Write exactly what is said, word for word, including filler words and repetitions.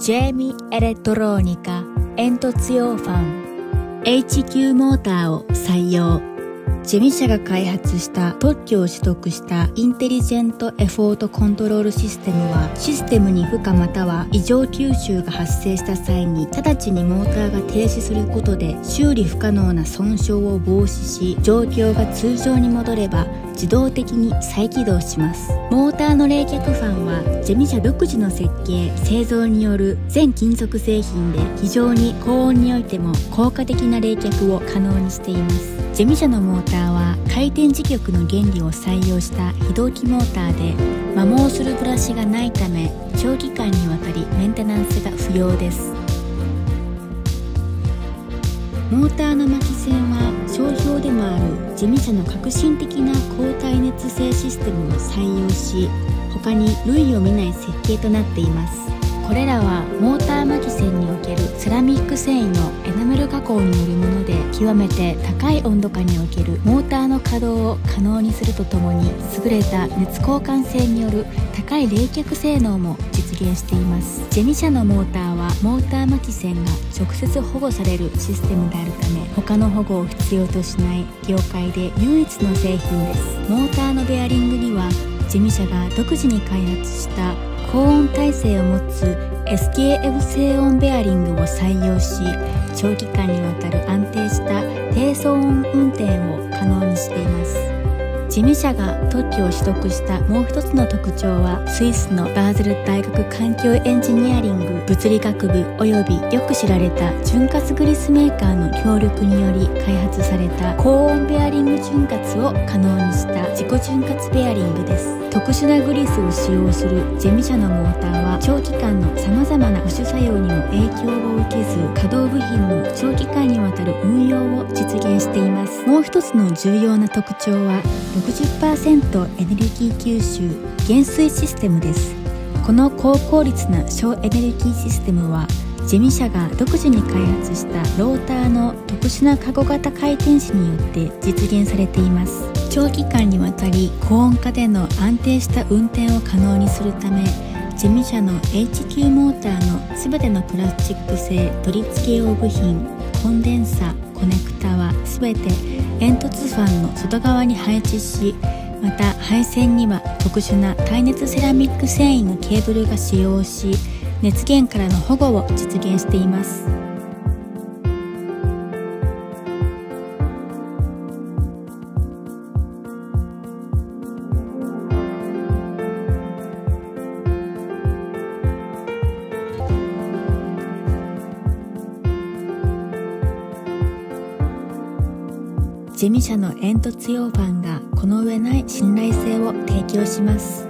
ジェーミエレトローニカ煙突用ファン エイチキュー モーターを採用。ジェミ社が開発した特許を取得したインテリジェントエフォートコントロールシステムは、システムに負荷または異常吸収が発生した際に直ちにモーターが停止することで修理不可能な損傷を防止し、状況が通常に戻れば自動的に再起動します。モーターの冷却ファンはジェミ社独自の設計製造による全金属製品で、非常に高温においても効果的な冷却を可能にしています。ジェミ社のモーターは回転磁極の原理を採用した非同期モーターで、摩耗するブラシがないため長期間にわたりメンテナンスが不要です。モーターの巻き線は商標でもあるジェミ社の革新的な高耐熱性システムを採用し、他に類を見ない設計となっています。これらはモーター巻き線におけるセラミック繊維のエナメル加工によるもので、極めて高い温度下におけるモーターの稼働を可能にするとともに、優れた熱交換性による高い冷却性能も実現しています。ジェミ社のモーターはモーター巻き線が直接保護されるシステムであるため、他の保護を必要としない業界で唯一の製品です。モーターのベアリングにはジェミ社が独自に開発した高温耐性を持つ エスケーエフ 静音ベアリングを採用し、長期間にわたる安定した低騒音運転を可能にしています。ジェミ社が特許を取得したもう一つの特徴は、スイスのバーゼル大学環境エンジニアリング物理学部及びよく知られた潤滑グリスメーカーの協力により開発された高温ベアリング潤滑を可能にした自己潤滑ベアリングです。特殊なグリスを使用するジェミ社のモーターは、長期間の様々な保守作用にも影響を受けず、稼働部品の長期間にわたる運用を実現しています。もう一つの重要な特徴は ろくじゅっパーセント エネルギー吸収減衰システムです。この高効率な省エネルギーシステムは、ジェミ社が独自に開発したローターの特殊な過去型回転子によって実現されています。長期間にわたり高温下での安定した運転を可能にするため、ジェミ社の エイチキュー モーターのすべてのプラスチック製取り付け用部品、コンデンサ、コネクタはすべて煙突ファンの外側に配置し、また配線には特殊な耐熱セラミック繊維のケーブルが使用し、熱源からの保護を実現しています。ジェミ社の煙突用ファンがこの上ない信頼性を提供します。